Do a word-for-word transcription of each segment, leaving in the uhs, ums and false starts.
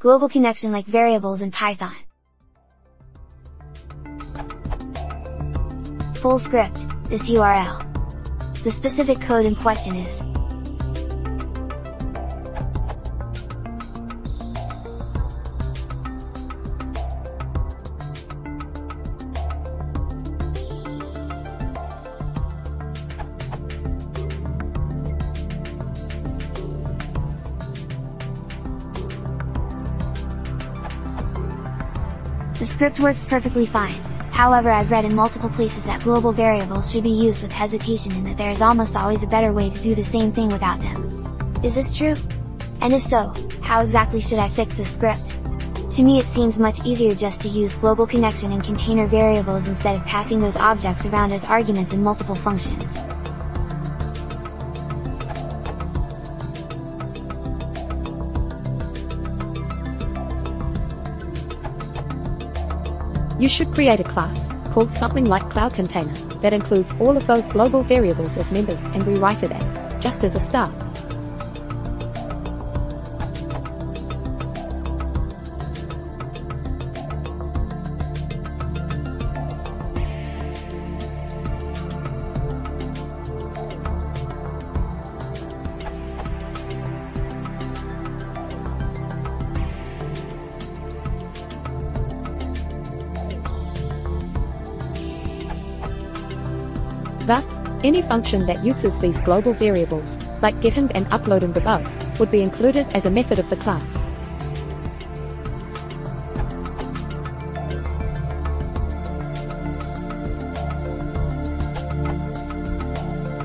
global connection like variables in Python. Full script, this U R L. The specific code in question is The script works perfectly fine, however I've read in multiple places that global variables should be used with hesitation and that there is almost always a better way to do the same thing without them. Is this true? And if so, how exactly should I fix this script? To me it seems much easier just to use global connection and container variables instead of passing those objects around as arguments in multiple functions. You should create a class, called something like Cloud Container, that includes all of those global variables as members and rewrite it as, just as a start. Thus, any function that uses these global variables, like getInd and uploadInd above, would be included as a method of the class.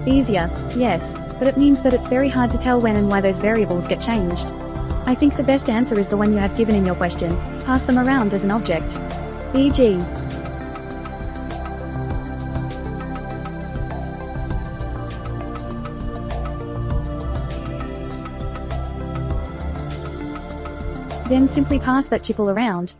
Easier, yes, but it means that it's very hard to tell when and why those variables get changed. I think the best answer is the one you have given in your question, pass them around as an object. for example Then simply pass that tuple around.